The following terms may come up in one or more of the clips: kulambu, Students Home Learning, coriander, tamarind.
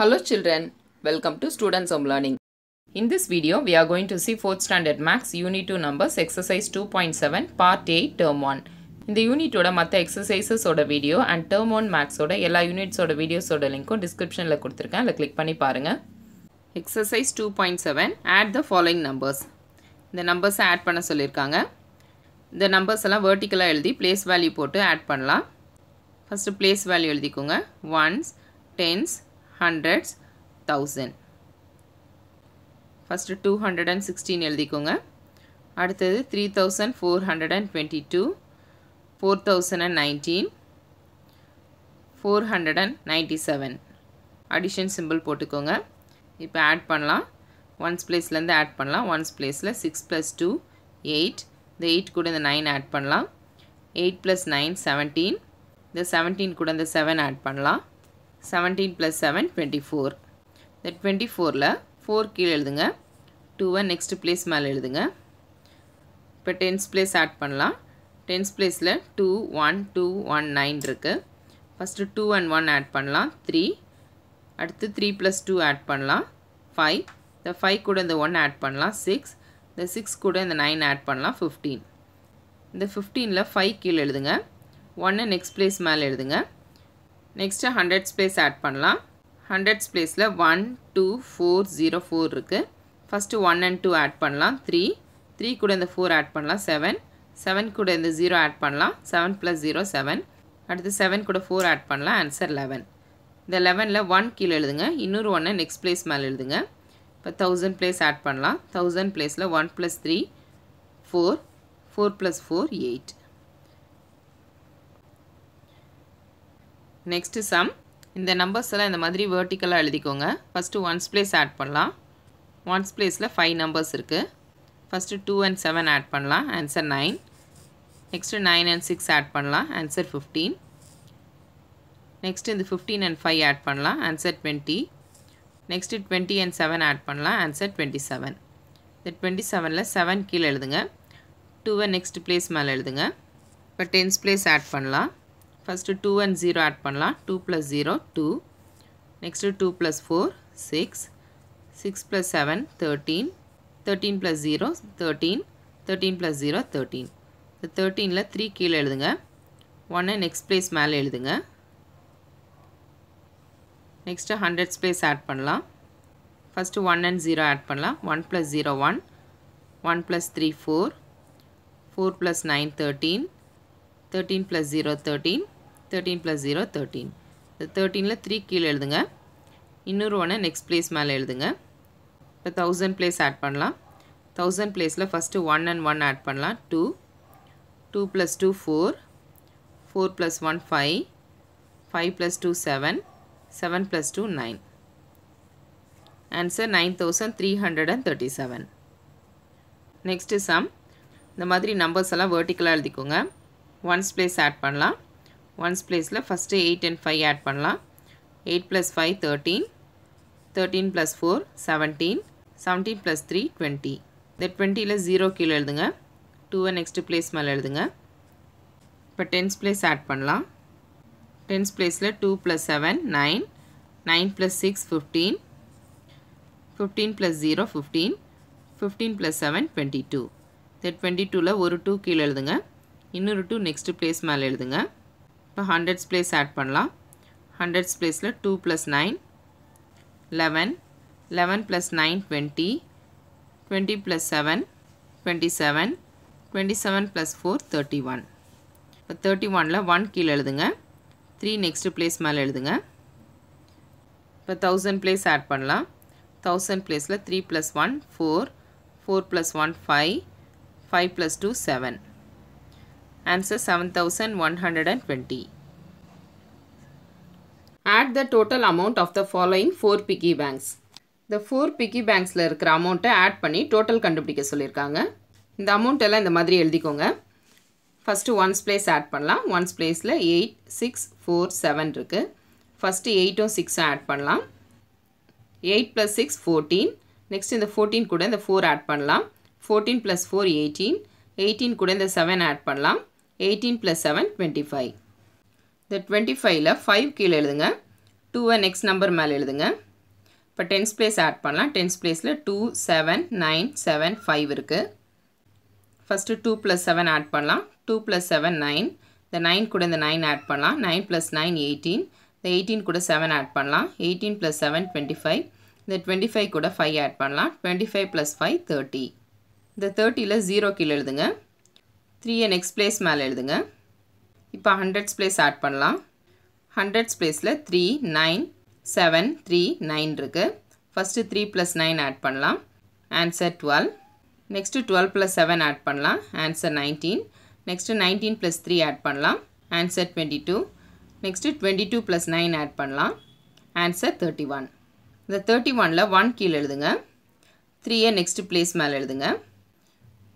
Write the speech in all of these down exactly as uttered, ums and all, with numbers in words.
Hello children, welcome to Students Home Learning. In this video, we are going to see fourth Standard Max Unit two Numbers Exercise two point seven Part eight Term one. In the unit oda matha exercises oda video and Term one Max oda ella units oda videos oda link description la kuduthirken la click panni paarenga. Exercise two point seven add the following numbers. The numbers add panna sollirukanga. The numbers alla vertical ah eludhi place value potu add pannalam. First place value eludhikonga ones, tens, hundreds, thousand. First two hundred sixteen எழுதிக்கோங்க. அடுத்தது three thousand four hundred twenty-two, four thousand nineteen, four hundred ninety-seven. Addition symbol போட்டுக்கோங்க. இப்போ add பண்ணலாம். Ones place ல இருந்து add பண்ணலாம். Ones place ல six plus two eight. The eight கூட இந்த nine add பண்ணலாம். eight plus nine seventeen. The seventeen கூட இந்த seven add பண்ணலாம். seventeen plus seven twenty-four. The twenty-four la four கீழ எழுதுங்க, two next place மேல எழுதுங்க. இப்போ tens place add பண்ணலாம். tens place la two one two one nine இருக்கு. First two and one add பண்ணலாம், three. அடுத்து three plus two add பண்ணலாம், five. The five கூட இந்த one add பண்ணலாம், six. The six கூட இந்த nine add பண்ணலாம், fifteen. இந்த fifteen la five கீழ எழுதுங்க, one next place மேல எழுதுங்க. Next hundreds place add பண்ணலாம். hundreds place la one two four zero four இருக்கு. First one and two add பண்ணலாம், three. three கூட இந்த four add பண்ணலாம், seven. seven கூட இந்த zero add பண்ணலாம், seven plus zero seven. அடுத்து seven கூட four add பண்ணலாம், answer eleven. இந்த eleven la one கீழ எழுதுங்க, இன்னொரு one next place மேல எழுதுங்க. இப்போ one thousand place add பண்ணலாம். one thousand place la one plus three four, four plus four eight. Next sum. இந்த numbers எல்லாம் இந்த மாதிரி vertical எழுதிக்கோங்க. First ones place add பண்ணலாம். Ones place ல five numbers இருக்கு. First two and seven add பண்ணலாம், answer nine. Next nine and six add பண்ணலாம், answer fifteen. Next இந்த fifteen and five add பண்ணலாம், answer twenty. Next twenty and seven add பண்ணலாம், answer twenty-seven. இந்த twenty-seven ல seven கீழ எழுதுங்க, two next place மேல எழுதுங்க. இப்போ tens place add பண்ணலாம். First two and zero add பண்ணலாம், two plus zero two. Next two plus four six. six plus seven thirteen. thirteen plus zero thirteen. thirteen plus zero thirteen. The thirteen ல three கீழ எழுதுங்க, one next place மேல எழுதுங்க. Next hundreds place add பண்ணலாம். First one and zero add பண்ணலாம், one plus zero one. one plus three four. four plus nine thirteen. thirteen plus zero thirteen. thirteen plus zero thirteen. The thirteen ல three கீழ எழுதுங்க, இன்னொரு one next place மேல எழுதுங்க. இப்போ one thousand place add பண்ணலாம். one thousand place ல first one and one add பண்ணலாம், two. two plus two four. four plus one five. five plus two seven. seven plus two nine. Answer nine thousand three hundred thirty-seven. Next sum. இந்த மாதிரி numbers எல்லாம் vertical எழுதிக்கோங்க. Ones place add பண்ணலாம். Ones place ல first eight and five add பண்ணலாம். eight plus five thirteen. thirteen plus four seventeen. seventeen plus three twenty. The twenty ல zero கீழ எழுதுங்க, two next place மேல எழுதுங்க. இப்போ tens place add பண்ணலாம். tens place ல two plus seven nine. nine plus six fifteen. fifteen plus zero fifteen. fifteen plus seven twenty-two. The twenty-two ல ஒரு two கீழ எழுதுங்க, இன்னொரு two next place மேல எழுதுங்க. இப்போ hundreds place add பண்ணலாம். hundreds place ல two plus nine eleven. eleven plus nine twenty. twenty plus seven twenty-seven. twenty-seven plus four thirty-one. இப்போ thirty-one ல one கீழ எழுதுங்க, three next place மேல எழுதுங்க. இப்போ one thousand place add பண்ணலாம். one thousand place ல three plus one four. four plus one five. five plus two seven. Answer seven thousand one hundred twenty. Add the total amount of the following four piggy banks. The four piggy banks la irukra amount add panni total kandupidikka sollirukanga. Indha amount ella indha madri eldikonga. First ones place add pannalam. Ones place la eight six four seven irukku. First eight um six add pannalam. eight plus six fourteen. Next indha fourteen kuda indha four add pannalam. fourteen plus four eighteen. eighteen kuda indha seven add pannalam. eighteen plus seven twenty-five. The twenty-five la five கீழ எழுதுங்க, two next number மேல எழுதுங்க. இப்போ tens place add பண்ணலாம். Tens பிளேஸில் two seven nine seven five இருக்குது. First two plus seven add பண்ணலாம். Two plus seven nine. இந்த நைன் கூட இந்த நைன் ஆட் பண்ணலாம். Nine plus nine eighteen. இந்த எயிட்டீன் கூட செவன் ஆட் பண்ணலாம். Eighteen plus seven twenty five. இந்த டுவெண்ட்டி ஃபைவ் கூட ஃபைவ் ஆட் பண்ணலாம். Twenty five plus five thirty. இந்த தேர்ட்டியில் ஜீரோ கீழே எழுதுங்க. த்ரீயை நெக்ஸ்ட் பிளேஸ் மேலே எழுதுங்க. இப்போ ஹண்ட்ரட்ஸ் பிளேஸ் ஆட் பண்ணலாம். ஹண்ட்ரட்ஸ் பிளேஸில் three nine seven three nine இருக்குது. First three plus nine add பண்ணலாம். Answer twelve. Next twelve plus seven add பண்ணலாம். Answer nineteen. Next nineteen plus three add பண்ணலாம். Answer twenty two. Next twenty two plus nine add பண்ணலாம். Answer thirty one. இந்த thirty ஒனில் one கீழே எழுதுங்க. த்ரீயை next place மேலே எழுதுங்க.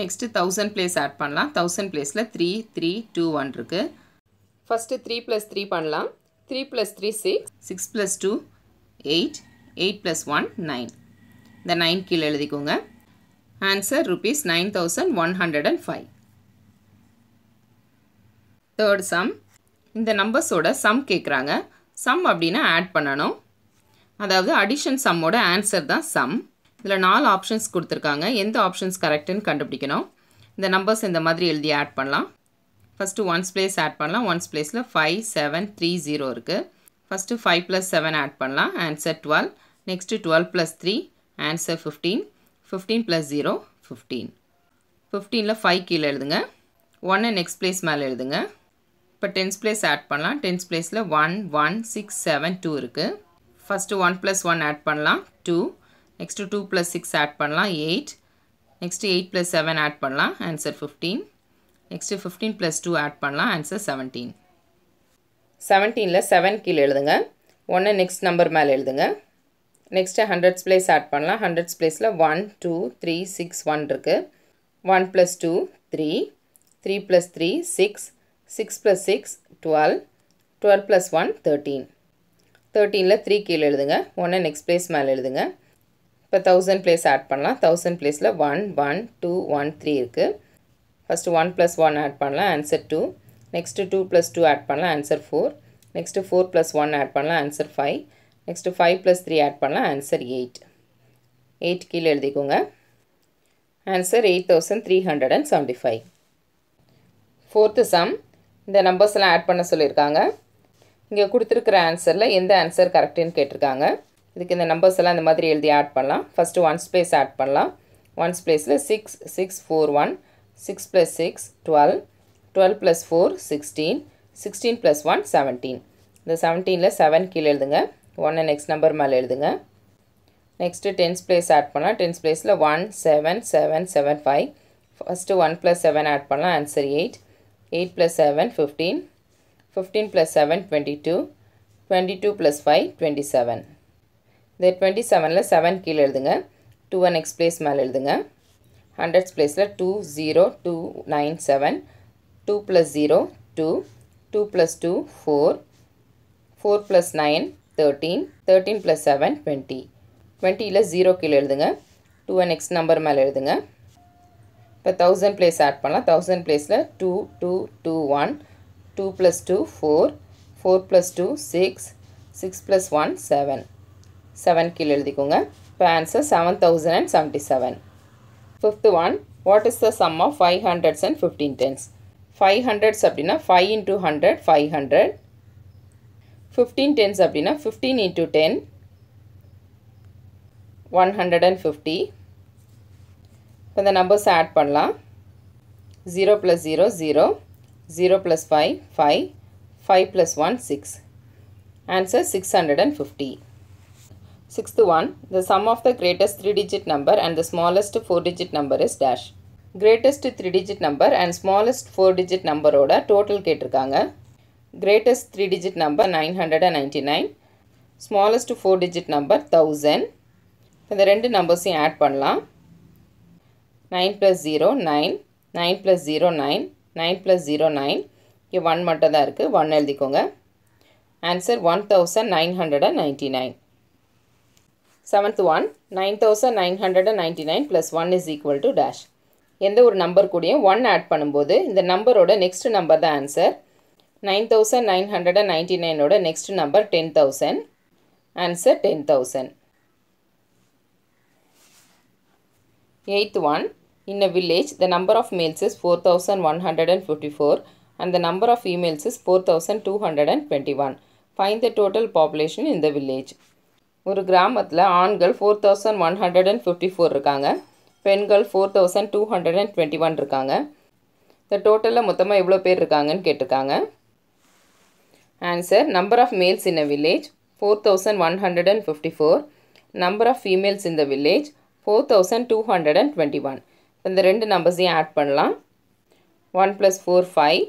நெக்ஸ்ட்டு தௌசண்ட் பிளேஸ் ஆட் பண்ணலாம். தௌசண்ட் பிளேஸில் த்ரீ த்ரீ டூ ஒன் இருக்குது. ஃபஸ்ட்டு த்ரீ ப்ளஸ் த்ரீ பண்ணலாம். Three plus three six. Six plus two eight. Eight plus one nine. இந்த நைன் கீழே எழுதிக்கோங்க. Answer rupees nine thousand one hundred and five. Third sum. இந்த நம்பர்ஸோட sum கேட்குறாங்க. Sum அப்படின்னா add பண்ணணும். அதாவது அடிஷன் சம்மோட ஆன்சர் தான் சம். இதில் நாலு ஆப்ஷன்ஸ் கொடுத்துருக்காங்க. எந்த ஆப்ஷன்ஸ் கரெக்டுன்னு கண்டுபிடிக்கணும். இந்த நம்பர்ஸ் இந்த மாதிரி எழுதி ஆட் பண்ணலாம். ஃபஸ்ட்டு ஒன்ஸ் பிளேஸ் ஆட் பண்ணலாம். ஒன்ஸ் பிளேஸில் ஃபைவ் செவன் த்ரீ ஜீரோ இருக்குது. First five plus seven add பண்ணலாம். Answer twelve. Next twelve plus three. Answer fifteen. Fifteen plus zero fifteen. ஃபிஃப்டீனில் ஃபைவ் கீழே எழுதுங்க. ஒன்று நெக்ஸ்ட் பிளேஸ் மேலே எழுதுங்க. இப்போ டென்ஸ் பிளேஸ் ஆட் பண்ணலாம். டென்ஸ் பிளேஸில் one one six seven two இருக்குது. First one plus one add பண்ணலாம். Two. Next two plus six add பண்ணலாம். Eight. Next eight plus seven add பண்ணலாம். Answer fifteen. Next fifteen plus two add பண்ணலாம். Answer seventeen. செவன்டீனில் seven கீழே எழுதுங்க. ஒன்று next number மேலே எழுதுங்க. நெக்ஸ்ட்டு ஹண்ட்ரட்ஸ் பிளேஸ் ஆட் பண்ணலாம். ஹண்ட்ரட்ஸ் பிளேஸில் one two three six one இருக்குது. One plus two three. Three plus three six. Six plus six twelve. Twelve plus one thirteen. தேர்ட்டீனில் த்ரீ கீழே எழுதுங்க. ஒன்று நெக்ஸ்ட் பிளேஸ் மேலே எழுதுங்க. இப்போ தௌசண்ட் பிளேஸ் ஆட் பண்ணலாம். தௌசண்ட் பிளேஸில் one one two one three இருக்குது. First one plus one add பண்ணலாம். Answer two. Next two plus two add பண்ணலாம். Answer four. Next four plus one add பண்ணலாம். Answer five. Next five plus three add பண்ணலாம். Answer eight. Eight கீழே எழுதிக்கோங்க. Answer eight thousand three hundred and seventy five. Fourth sum. இந்த நம்பர்ஸ்லாம் add பண்ண சொல்லியிருக்காங்க. இங்கே கொடுத்துருக்குற ஆன்சரில் எந்த ஆன்சர் கரெக்டுன்னு கேட்டிருக்காங்க. இதுக்கு இந்த நம்பர்ஸ் எல்லாம் இந்த மாதிரி எழுதி ஆட் பண்ணலாம். ஃபஸ்ட்டு ஒன்ஸ் பிளேஸ் ஆட் பண்ணலாம். ஒன்ஸ் பிளேஸில் six six four one. Six plus six twelve. Twelve plus four sixteen. Sixteen plus one seventeen. இந்த செவன்டீனில் செவன் கீழே எழுதுங்க. ஒன்று நெக்ஸ்ட் நம்பர் மேலே எழுதுங்க. நெக்ஸ்ட்டு டென்ஸ் பிளேஸ் ஆட் பண்ணலாம். டென்ஸ் பிளேஸில் one seven seven seven five. First one plus seven add பண்ணலாம். Answer eight. Eight plus seven fifteen. Fifteen plus seven twenty two. Twenty two plus five twenty seven. இந்த twenty செவனில் seven கீழே எழுதுங்க. Two one X place மேலே எழுதுங்க. Hundreds பிளேஸில் two zero two nine seven. Two plus zero two. Two plus two four. Four plus nine thirteen. Thirteen plus seven twenty. டுவெண்ட்டியில் zero கீழே எழுதுங்க. டூ ஒன் எக்ஸ் நம்பர் மேலே எழுதுங்க. இப்போ thousand place add பண்ணலாம். தௌசண்ட் பிளேஸில் two two two one. Two plus two four. Four plus two six. Six plus one seven. Seven கீழே எழுதிக்கோங்க. இப்போ answer seven thousand and seventy seven. Fifth one. What is the sum of five hundreds and fifteen tens? Five hundreds அப்படின்னா five into hundred five hundred. Fifteen tens அப்படின்னா fifteen into ten one hundred and fifty. இப்போ இந்த நம்பர்ஸை add பண்ணலாம். Zero plus zero zero. Zero plus five five. Five plus one six. Answer six hundred and fifty. Sixth one, the sum of the greatest three-digit number and the smallest four-digit number is dash. Greatest three-digit number and smallest four-digit number ஓட total கேட்டிருக்காங்க. Greatest three-digit number nine hundred ninety-nine, smallest four-digit number one thousand. இந்த ரெண்டு நம்பர்ஸையும் add பண்ணலாம். Nine plus zero nine. Nine plus zero nine. Nine plus zero nine. இங்கே ஒன்று மட்டும் தான் இருக்குது. ஒன்று எழுதிக்கோங்க. Answer one thousand nine hundred ninety-nine. Seventh one. Nine thousand nine hundred and ninety nine plus one is equal to dash. எந்த ஒரு number கூடயும் ஒன் ஆட் பண்ணும்போது இந்த நம்பரோட நெக்ஸ்ட் நம்பர் தான் answer. Nine thousand nine hundred and ninety நைனோட next number ten thousand. Answer ten thousand. Eighth one, in a village, the number of males is four thousand one hundred fifty-four and the number of females is four thousand two hundred twenty-one. Find the total population in the village. ஒரு கிராமத்தில் ஆண்கள் four thousand one hundred fifty-four இருக்காங்க, பெண்கள் four thousand two hundred twenty-one இருக்காங்க. இந்த டோட்டலில் மொத்தமாக எவ்வளோ பேர் இருக்காங்கன்னு கேட்டிருக்காங்க. Answer, number of males in a village four thousand one hundred fifty-four, number of females in the village four thousand two hundred twenty-one. இந்த ரெண்டு நம்பர்ஸையும் ஆட் பண்ணலாம். One plus four five,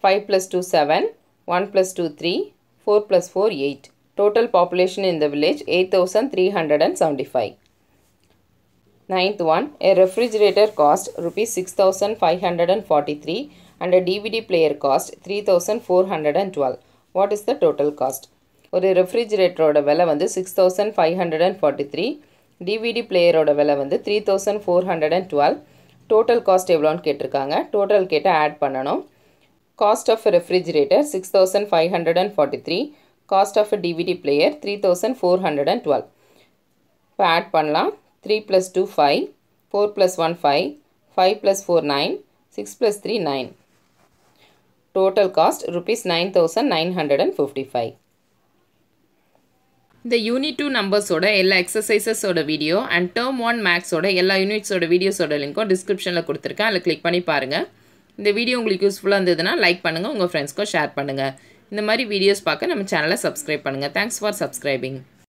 five plus two seven, one plus two three, four plus four eight. Total population in the village eight thousand three hundred seventy-five. Ninth one, a refrigerator cost rupees six thousand five hundred forty-three and a D V D player cost three thousand four hundred twelve. What is the total cost? ஒரு refrigerator ஓட விலை வந்து six thousand five hundred forty-three, D V D player ஓட விலை வந்து three thousand four hundred twelve. Total cost எவ்வளோன்னு கேட்டிருக்காங்க. Total கேட்ட ஆட் பண்ணணும். Cost of a refrigerator six thousand five hundred forty-three. Cost of a D V D player three thousand four hundred twelve. இப்போ add பண்ணலாம். Three plus two five, four plus one five, five plus four nine, six plus three nine. Total cost rupees nine thousand nine hundred fifty-five. இந்த unit two நம்பர்ஸோட எல்லா எக்ஸசைசஸோட video and term one மேக்ஸோட எல்லா யூனிட்ஸோட வீடியோஸோட லிங்க்கும் டிஸ்கிரிப்ஷனில் கொடுத்துருக்கேன். அதில் கிளிக் பண்ணி பாருங்கள். இந்த வீடியோ உங்களுக்கு யூஸ்ஃபுல்லாக இருந்ததுன்னா லைக் பண்ணுங்கள், உங்கள் ஃப்ரெண்ட்ஸ்க்கும் ஷேர் பண்ணுங்கள். இந்த மாதிரி வீடியோஸ் பார்க்க நம்ம சேனலை சப்ஸ்கிரைப் பண்ணுங்கள். Thanks for subscribing.